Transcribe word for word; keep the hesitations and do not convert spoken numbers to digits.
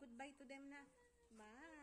Goodbye to them na. Bye.